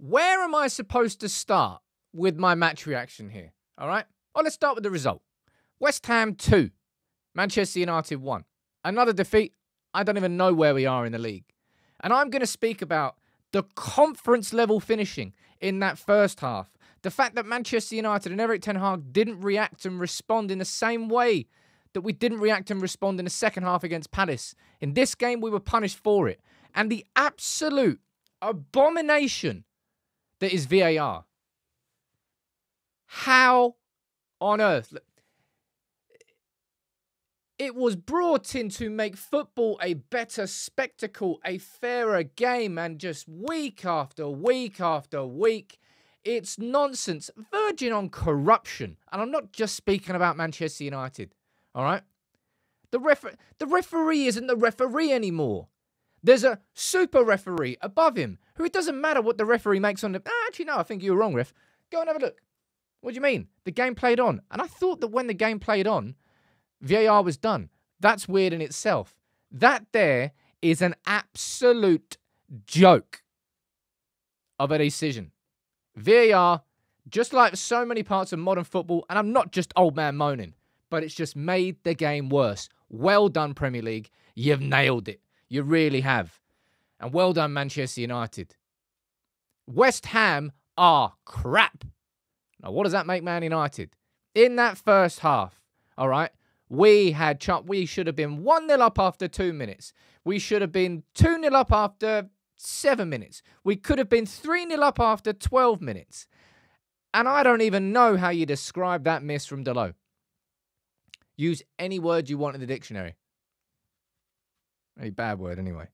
Where am I supposed to start with my match reaction here? All right? Well, let's start with the result. West Ham 2, Manchester United 1. Another defeat. I don't even know where we are in the league. And I'm going to speak about the conference level finishing in that first half. The fact that Manchester United and Eric Ten Hag didn't react and respond in the same way that we didn't react and respond in the second half against Palace. In this game, we were punished for it. And the absolute abomination that is VAR. How on earth? It was brought in to make football a better spectacle, a fairer game, and just week after week after week, it's nonsense, verging on corruption. And I'm not just speaking about Manchester United, all right? The referee isn't the referee anymore. There's a super referee above him who it doesn't matter what the referee makes on the... actually, no, I think you were wrong, ref. Go and have a look. What do you mean? The game played on. And I thought that when the game played on, VAR was done. That's weird in itself. That there is an absolute joke of a decision. VAR, just like so many parts of modern football, and I'm not just old man moaning, but it's just made the game worse. Well done, Premier League. You've nailed it. You really have. And well done, Manchester United. West Ham are crap. Now, what does that make Man United? In that first half, all right, we should have been 1-0 up after 2 minutes. We should have been 2-0 up after 7 minutes. We could have been 3-0 up after 12 minutes. And I don't even know how you describe that miss from Deleu. Use any word you want in the dictionary. A bad word, anyway.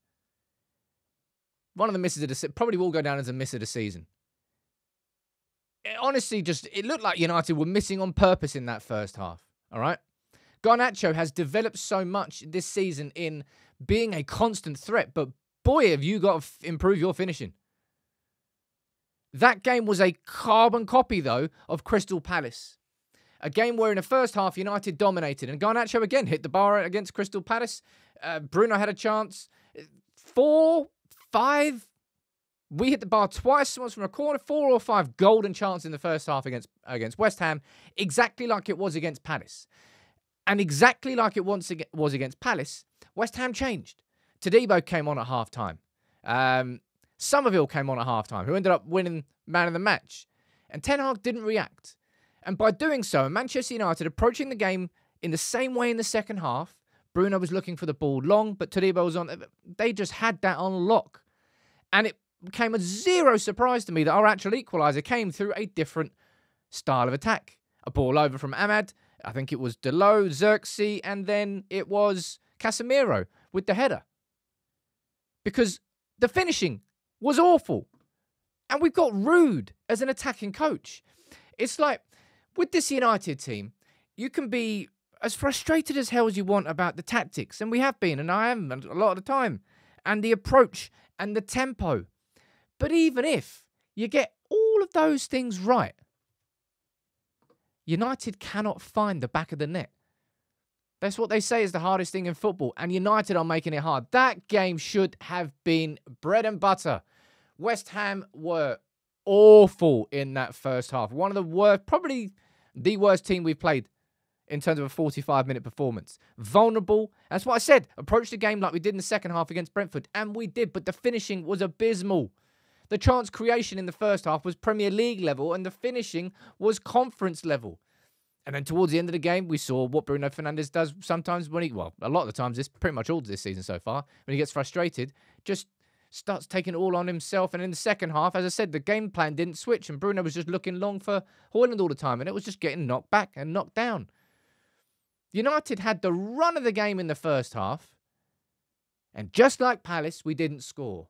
One of the misses of the season, probably will go down as a miss of the season. It honestly, it looked like United were missing on purpose in that first half, all right? Garnacho has developed so much this season in being a constant threat, but boy, have you got to improve your finishing. That game was a carbon copy, though, of Crystal Palace. A game where in the first half, United dominated. And Garnacho again hit the bar against Crystal Palace. Bruno had a chance. 4, 5. We hit the bar twice, once from a corner. 4 or 5 golden chances in the first half against West Ham. Exactly like it was against Palace. And exactly like it once was against Palace, West Ham changed. Tadebo came on at half-time. Somerville came on at half-time, who ended up winning man of the match. And Ten Hag didn't react. And by doing so, Manchester United approaching the game in the same way in the second half. Bruno was looking for the ball long, but Tadebo was on. They just had that on lock. And it became a zero surprise to me that our actual equaliser came through a different style of attack. A ball over from Ahmad. I think it was Deleu, Xerxes, and then it was Casemiro with the header. Because the finishing was awful. And we've got Rude as an attacking coach. It's like... with this United team, you can be as frustrated as hell as you want about the tactics, and we have been, and I am a lot of the time, and the approach and the tempo. But even if you get all of those things right, United cannot find the back of the net. That's what they say is the hardest thing in football, and United are making it hard. That game should have been bread and butter. West Ham were awful in that first half. One of the worst, probably... the worst team we've played in terms of a 45-minute performance. Vulnerable. That's what I said. Approached the game like we did in the second half against Brentford. And we did, but the finishing was abysmal. The chance creation in the first half was Premier League level and the finishing was conference level. And then towards the end of the game, we saw what Bruno Fernandes does sometimes when he... well, a lot of the times, this pretty much all this season so far. When he gets frustrated, just starts taking it all on himself. And in the second half, as I said, the game plan didn't switch and Bruno was just looking long for Haaland all the time and it was just getting knocked back and knocked down. United had the run of the game in the first half and just like Palace, we didn't score.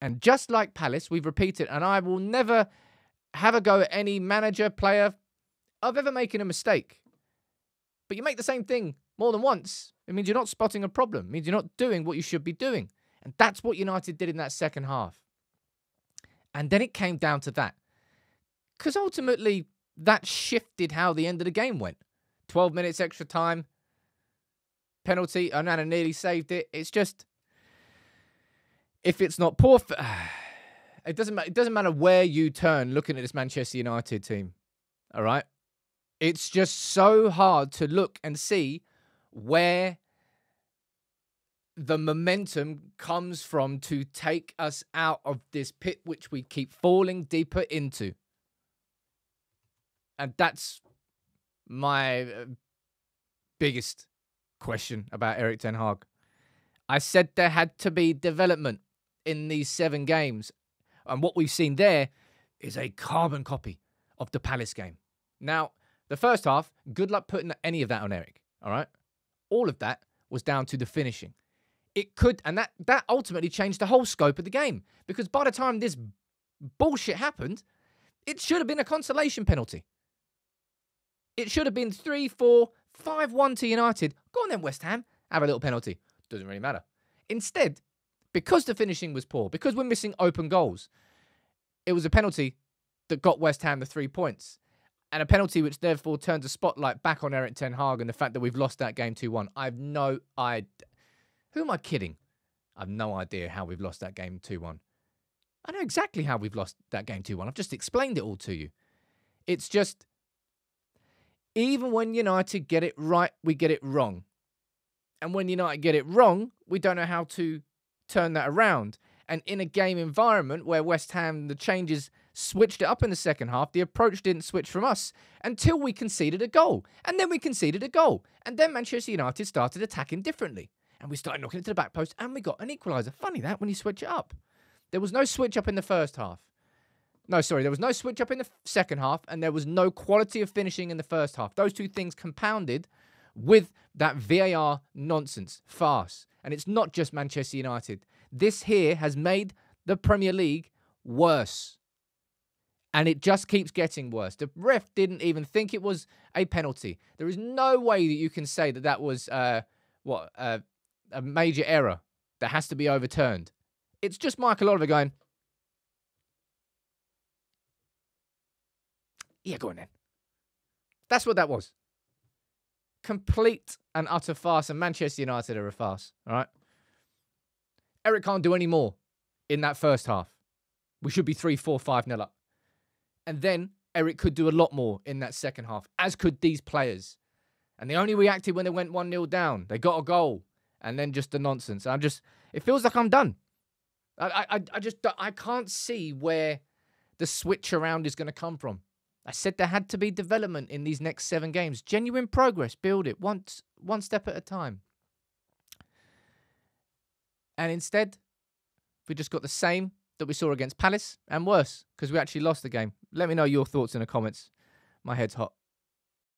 And just like Palace, we've repeated, and I will never have a go at any manager, player, of ever making a mistake. But you make the same thing more than once. It means you're not spotting a problem. It means you're not doing what you should be doing. And that's what United did in that second half. And then it came down to that. Because ultimately, that shifted how the end of the game went. 12 minutes extra time. Penalty. Onana nearly saved it. It's just... if it's not poor... It doesn't matter where you turn looking at this Manchester United team, all right? It's just so hard to look and see where the momentum comes from to take us out of this pit which we keep falling deeper into. And that's my biggest question about Eric Ten Hag. I said there had to be development in these 7 games. And what we've seen there is a carbon copy of the Palace game. Now, the first half, good luck putting any of that on Eric, all right? All of that was down to the finishing. It could, and that ultimately changed the whole scope of the game. Because by the time this bullshit happened, it should have been a consolation penalty. It should have been 3-4, 5-1 to United. Go on then, West Ham. Have a little penalty. Doesn't really matter. Instead, because the finishing was poor, because we're missing open goals, it was a penalty that got West Ham the 3 points. And a penalty which therefore turns a spotlight back on Eric Ten Hag and the fact that we've lost that game 2-1. I have no idea. Who am I kidding? I have no idea how we've lost that game 2-1. I know exactly how we've lost that game 2-1. I've just explained it all to you. It's just, even when United get it right, we get it wrong. And when United get it wrong, we don't know how to turn that around. And in a game environment where West Ham, the changes switched it up in the second half, the approach didn't switch from us until we conceded a goal. And then we conceded a goal. And then Manchester United started attacking differently. And we started knocking it to the back post and we got an equaliser. Funny that, when you switch it up. There was no switch up in the first half. No, sorry, there was no switch up in the second half and there was no quality of finishing in the first half. Those two things compounded with that VAR nonsense, farce. And it's not just Manchester United. This here has made the Premier League worse. And it just keeps getting worse. The ref didn't even think it was a penalty. There is no way that you can say that that was a major error that has to be overturned. It's just Michael Oliver going, yeah, go on then. That's what that was. Complete and utter farce, and Manchester United are a farce, all right? Eric can't do any more in that first half. We should be 3-4-5-0 up. And then Eric could do a lot more in that second half, as could these players. And they only reacted when they went 1-0 down. They got a goal, and then just the nonsense. I'm just, it feels like I'm done. I can't see where the switch around is going to come from. I said there had to be development in these next 7 games. Genuine progress. Build it one step at a time. And instead, we just got the same that we saw against Palace and worse because we actually lost the game. Let me know your thoughts in the comments. My head's hot.